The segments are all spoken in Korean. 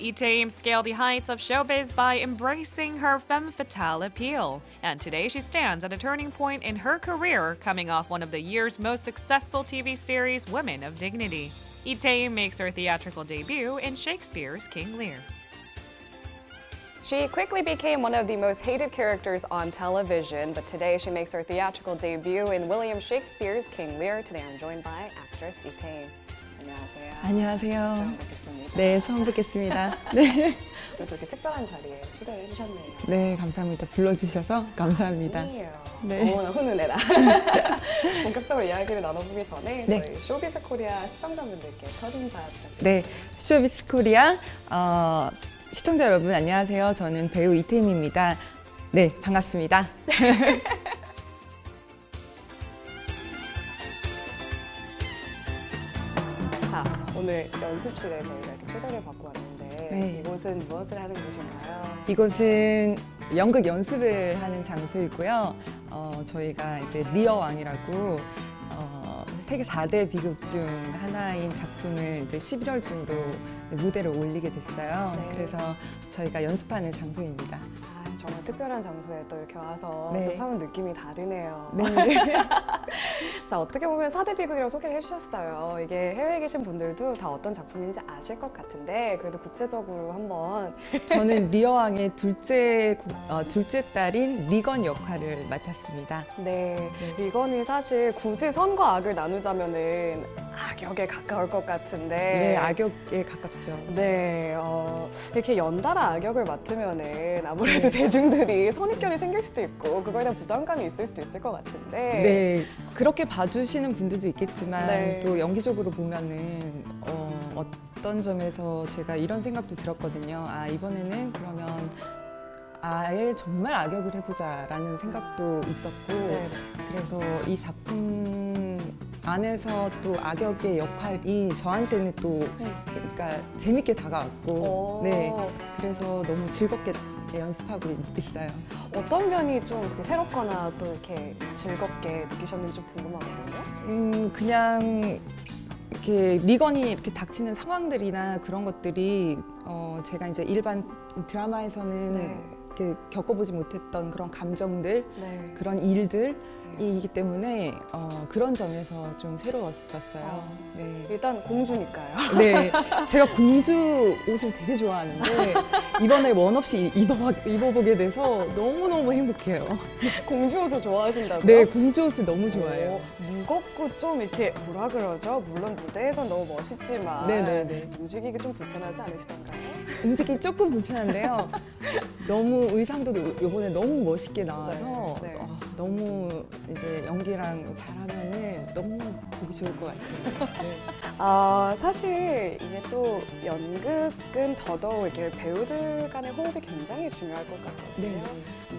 Lee Tae-im scaled the heights of showbiz by embracing her femme fatale appeal. And today she stands at a turning point in her career, coming off one of the year's most successful TV series, Women of Dignity. Lee Tae-im makes her theatrical debut in Shakespeare's King Lear. She quickly became one of the most hated characters on television, but today she makes her theatrical debut in William Shakespeare's King Lear. Today I'm joined by actress Lee Tae-im. 안녕하세요. 안녕하세요. 처음 뵙겠습니다. 네, 처음 뵙겠습니다. 네. 오늘 이렇게 특별한 자리에 초대해 주셨네요. 네, 감사합니다. 불러주셔서 감사합니다. 네. 어머나 훈훈해라. 본격적으로 이야기를 나눠보기 전에 네. 저희 쇼비스 코리아 시청자분들께 첫 인사 부탁드립니다. 네, 쇼비스 코리아 시청자 여러분 안녕하세요. 저는 배우 이태임입니다. 네, 반갑습니다. 오늘 연습실에 저희가 이렇게 초대를 받고 왔는데 네. 이곳은 무엇을 하는 곳인가요? 이곳은 연극 연습을 하는 장소이고요. 저희가 이제 리어 왕이라고 세계 4대 비극 중 하나인 작품을 이제 11월 중으로 무대를 올리게 됐어요. 네. 그래서 저희가 연습하는 장소입니다. 아, 정말 특별한 장소에 또 이렇게 와서 네. 또 사온 느낌이 다르네요. 네. 자, 어떻게 보면 4대 비극이라고 소개를 해주셨어요. 이게 해외에 계신 분들도 다 어떤 작품인지 아실 것 같은데 그래도 구체적으로 한번 저는 리어왕의 둘째 딸인 리건 역할을 맡았습니다. 네, 리건이 사실 굳이 선과 악을 나누자면은 악역에 가까울 것 같은데 네, 악역에 가깝죠. 네, 이렇게 연달아 악역을 맡으면은 아무래도 네. 대중들이 선입견이 생길 수도 있고 그거에 대한 부담감이 있을 수도 있을 것 같은데 네, 그렇게 봐주시는 분들도 있겠지만 네. 또 연기적으로 보면은 어떤 점에서 제가 이런 생각도 들었거든요. 아, 이번에는 그러면 아예 정말 악역을 해보자라는 생각도 있었고 네. 그래서 이 작품 안에서 또 악역의 역할이 저한테는 또 그러니까 재밌게 다가왔고 네, 그래서 너무 즐겁게 연습하고 있어요. 어떤 면이 좀 새롭거나 또 이렇게 즐겁게 느끼셨는지 좀 궁금하거든요. 그냥 이렇게 리건이 이렇게 닥치는 상황들이나 그런 것들이 제가 이제 일반 드라마에서는 네. 이렇게 겪어보지 못했던 그런 감정들, 네. 그런 일들이기 때문에 그런 점에서 좀 새로웠었어요. 네. 일단 공주니까요. 네, 제가 공주 옷을 되게 좋아하는데 이번에 원 없이 입어보게 돼서 너무너무 행복해요. 공주 옷을 좋아하신다고요? 네, 공주 옷을 너무 좋아해요. 무겁고 좀 이렇게 뭐라 그러죠? 물론 무대에선 너무 멋있지만 네네네. 움직이기 좀 불편하지 않으시던가요? 움직이기 조금 불편한데요. 너무 의상도 이번에 너무 멋있게 나와서 네, 네. 너무 이제 연기랑 잘하면은 너무 보기 좋을 것 같아요. 네. 사실 이제 또 연극은 더더욱 이렇게 배우들 간의 호흡이 굉장히 중요할 것 같거든요.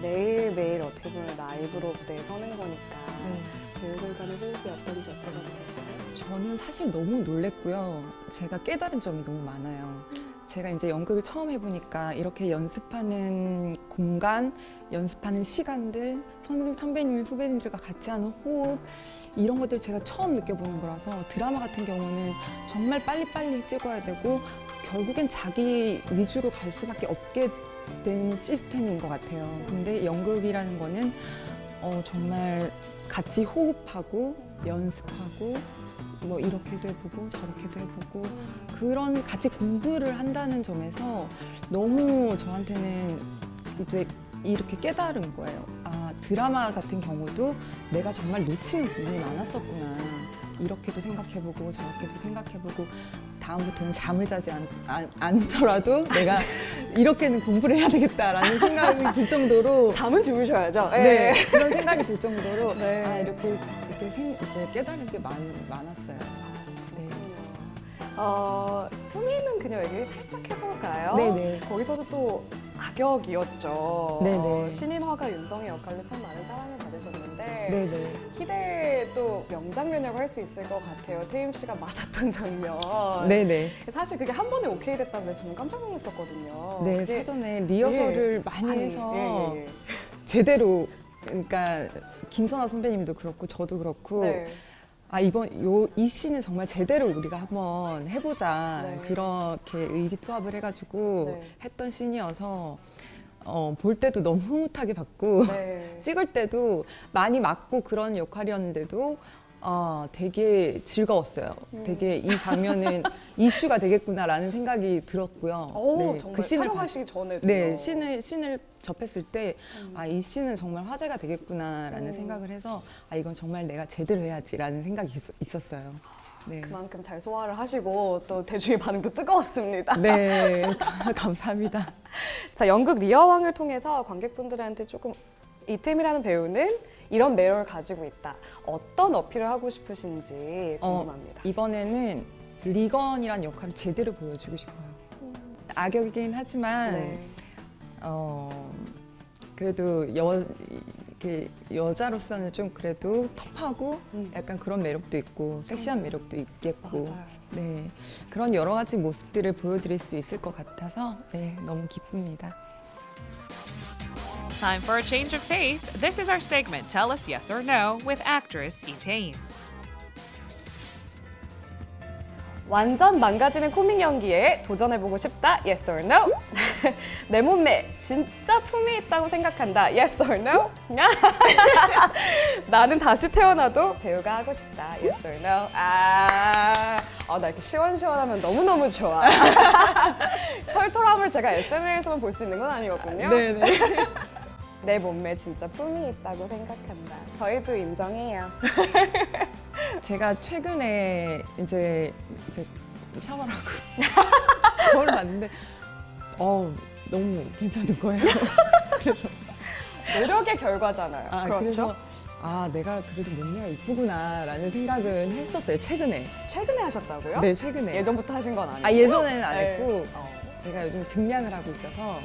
네. 매일매일 어떻게 보면 라이브로 무대에 서는 거니까 네. 배우들 간의 호흡이 어떤지 여쭤봐도 될까요? 저는 사실 너무 놀랬고요. 제가 깨달은 점이 너무 많아요. 제가 이제 연극을 처음 해보니까 이렇게 연습하는 공간, 연습하는 시간들, 선배님, 후배님들과 같이 하는 호흡 이런 것들 제가 처음 느껴보는 거라서 드라마 같은 경우는 정말 빨리빨리 찍어야 되고 결국엔 자기 위주로 갈 수밖에 없게 된 시스템인 것 같아요. 근데 연극이라는 거는 정말 같이 호흡하고 연습하고 뭐 이렇게도 해보고 저렇게도 해보고 그런 같이 공부를 한다는 점에서 너무 저한테는 이제 이렇게 깨달은 거예요. 아, 드라마 같은 경우도 내가 정말 놓치는 부분이 많았었구나. 이렇게도 생각해보고 저렇게도 생각해보고 다음부터는 잠을 자지 않더라도 내가 이렇게는 공부를 해야 되겠다라는 생각이 들 정도로 잠은 주무셔야죠. 네, 네. 그런 생각이 들 정도로 네. 아, 이제 깨달은 게 많았어요. 네. 꾸미는 그녀 얘기를 살짝 해볼까요? 네네. 거기서도 또 악역이었죠. 네네. 신인화가 윤성의 역할로 참 많은 사랑을 받으셨는데 네네. 희대의 또 명장면이라고 할 수 있을 것 같아요. 태임 씨가 맞았던 장면. 네네. 사실 그게 한 번에 오케이 됐다고 해서 저는 깜짝 놀랐었거든요. 네, 그게... 사전에 리허설을 예. 많이 해서 예. 제대로 그러니까 김선아 선배님도 그렇고 저도 그렇고 네. 아, 이번 이 시는 정말 제대로 우리가 한번 해보자. 네. 그렇게 의기투합을 해가지고 네. 했던 씬이어서 볼 때도 너무 흐뭇하게 봤고 네. 찍을 때도 많이 맞고 그런 역할이었는데도 되게 즐거웠어요. 되게 이 장면은 이슈가 되겠구나라는 생각이 들었고요. 오, 네, 정말 그 씬을 촬영하시기 전에도 네, 씬을 접했을 때 아, 이 씬은 정말 화제가 되겠구나라는 생각을 해서 아, 이건 정말 내가 제대로 해야지라는 생각이 있었어요. 네. 그만큼 잘 소화를 하시고 또 대중의 반응도 뜨거웠습니다. 네, 감사합니다. 자, 연극 리어왕을 통해서 관객분들한테 조금 이태임이라는 배우는 이런 매력을 가지고 있다, 어떤 어필을 하고 싶으신지 궁금합니다. 이번에는 리건이란 역할을 제대로 보여주고 싶어요. 악역이긴 하지만 네. 그래도 이렇게 여자로서는 좀 그래도 터프하고 약간 그런 매력도 있고 섹시한 매력도 있겠고 네, 그런 여러 가지 모습들을 보여드릴 수 있을 것 같아서 네, 너무 기쁩니다. Time for a change of pace. This is our segment, Tell Us Yes or No, with actress Lee Tae-im. 완전 망가지는 코믹 연기에 도전해보고 싶다, Yes or No. 내 몸매 진짜 품이 있다고 생각한다, Yes or No. 나는 다시 태어나도 배우가 하고 싶다, Yes or No. 나 이렇게 시원시원하면 너무너무 좋아. 털털함을 제가 SNS에서만 볼 수 있는 건 아니었군요. 네네. 내 몸매 진짜 품이 있다고 생각한다. 저희도 인정해요. 제가 최근에 이제 샤워를 하고 거울을 봤는데 너무 괜찮은 거예요. 그래서 노력의 결과잖아요. 아, 그렇죠? 그래서 내가 그래도 몸매가 이쁘구나라는 생각은 했었어요. 최근에. 최근에 하셨다고요? 네, 최근에. 예전부터 하신 건 아니고. 예전에는 안 했고 네. 제가 요즘에 증량을 하고 있어서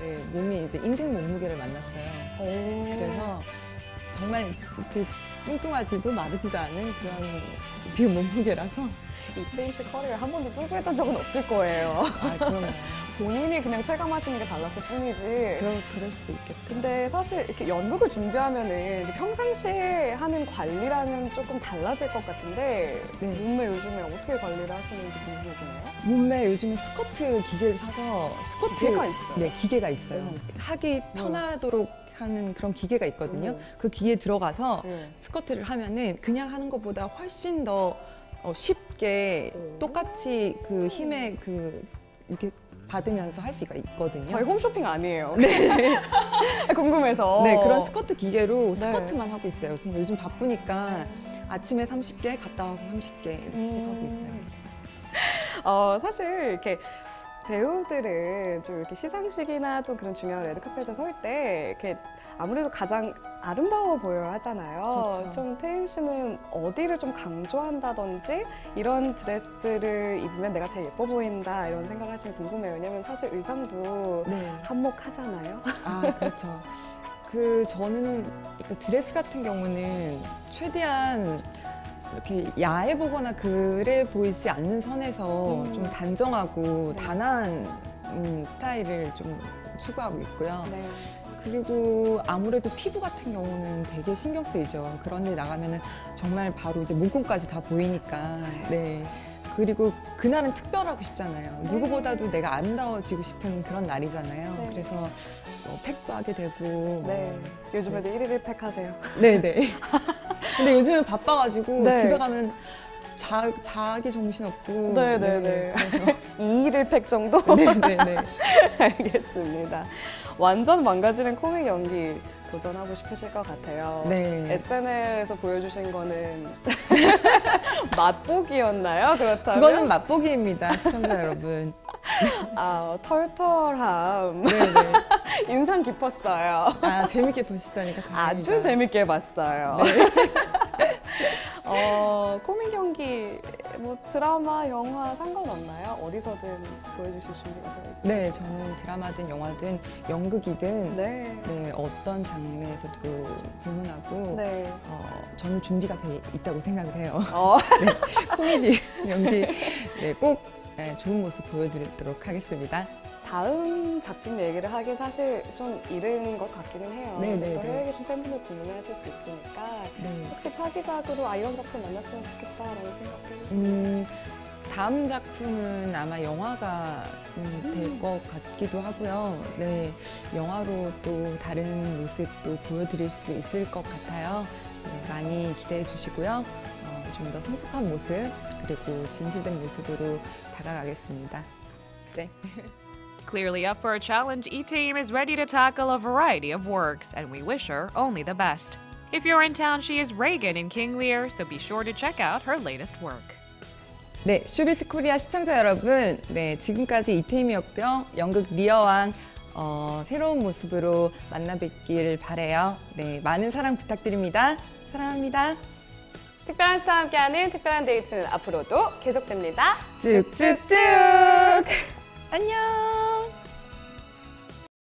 네, 몸이 이제 인생 몸무게를 만났어요. 그래서 정말 그 뚱뚱하지도 마르지도 않은 그런 지금 몸무게라서. 이태임 씨 커리어 한 번도 뚱뚱했던 적은 없을 거예요. 그러네요. 본인이 그냥 체감하시는 게 달랐을 뿐이지. 그럴 수도 있겠다. 근데 사실 이렇게 연극을 준비하면은 평상시에 하는 관리랑은 조금 달라질 것 같은데 네. 몸매 요즘에 어떻게 관리를 하시는지 궁금해지네요. 몸매 요즘에 스커트 기계를 사서 기계가 있어요. 네, 기계가 있어요. 하기 편하도록 하는 그런 기계가 있거든요. 그 기계에 들어가서 스커트를 하면은 그냥 하는 것보다 훨씬 더 쉽게 똑같이 그 힘에 이렇게 받으면서 할 수가 있거든요. 저희 홈쇼핑 아니에요. 네. 궁금해서. 네, 그런 스커트 기계로 스커트만 네. 하고 있어요. 지금 요즘 바쁘니까 아침에 30개, 갔다 와서 30개 이렇게씩 하고 있어요. 사실 이렇게 배우들은 좀 이렇게 시상식이나 또 그런 중요한 레드카펫에 설 때 이렇게 아무래도 가장 아름다워 보여야 하잖아요. 그렇죠. 좀 태임 씨는 어디를 좀 강조한다든지 이런 드레스를 입으면 내가 제일 예뻐 보인다 이런 생각하시면 궁금해요. 왜냐면 사실 의상도 네. 한몫하잖아요. 그렇죠. 저는 드레스 같은 경우는 최대한 이렇게 야해 보거나 그래 보이지 않는 선에서 좀 단정하고 네. 단아한 스타일을 좀 추구하고 있고요. 네. 그리고 아무래도 피부 같은 경우는 되게 신경 쓰이죠. 그런 일 나가면은 정말 바로 이제 목공까지 다 보이니까. 네. 그리고 그날은 특별하고 싶잖아요. 네. 누구보다도 내가 아름다워지고 싶은 그런 날이잖아요. 네. 그래서 팩도 하게 되고. 네. 요즘에도 1일 1팩 하세요. 네네. 근데 요즘은 바빠가지고 네. 집에 가면 자기 정신 없고. 네네네. 네. 2일 1팩 정도? 네네네. 알겠습니다. 완전 망가지는 코믹 연기 도전하고 싶으실 것 같아요. 네. SNL에서 보여주신 거는 맛보기였나요? 그렇다면? 그거는 맛보기입니다, 시청자 여러분. 털털함. 네네. 인상 깊었어요. 재밌게 보시다니까 다행이다. 아주 재밌게 봤어요. 네. 코믹 연기, 드라마, 영화 상관없나요? 어디서든 보여주실 준비가 되어 있어요? 네, 저는 드라마든 영화든 연극이든 네. 네, 어떤 장르에서도 불문하고 네. 저는 준비가 돼 있다고 생각을 해요. 네, 코미디 연기 네, 꼭 네, 좋은 모습 보여드리도록 하겠습니다. 다음 작품 얘기를 하긴 사실 좀 이른 것 같기는 해요. 네네. 또 해외에 계신 팬분들 고민하실 수 있으니까 네. 혹시 차기작으로 아 이런 작품 만났으면 좋겠다라는 생각해요? 다음 작품은 아마 영화가 될 것 같기도 하고요. 네, 영화로 또 다른 모습도 보여드릴 수 있을 것 같아요. 네, 많이 기대해 주시고요. 좀 더 성숙한 모습 그리고 진실된 모습으로 다가가겠습니다. 네. Clearly up for a challenge, Lee Tae-im is ready to tackle a variety of works, and we wish her only the best. If you're in town, she is Regan in King Lear, so be sure to check out her latest work. 네, 쇼비스 코리아 시청자 여러분, 네, 지금까지 lee Tae-im이었고요. 연극 리어왕 새로운 모습으로 만나뵙길 바래요. 네, 많은 사랑 부탁드립니다. 사랑합니다. 특별한 스타와 함께하는 특별한 데이트는 앞으로도 계속됩니다. 쭉쭉쭉. 안녕.